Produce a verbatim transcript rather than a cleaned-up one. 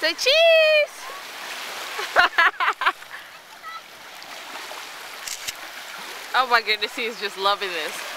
Say cheese! Oh my goodness, he's just loving this.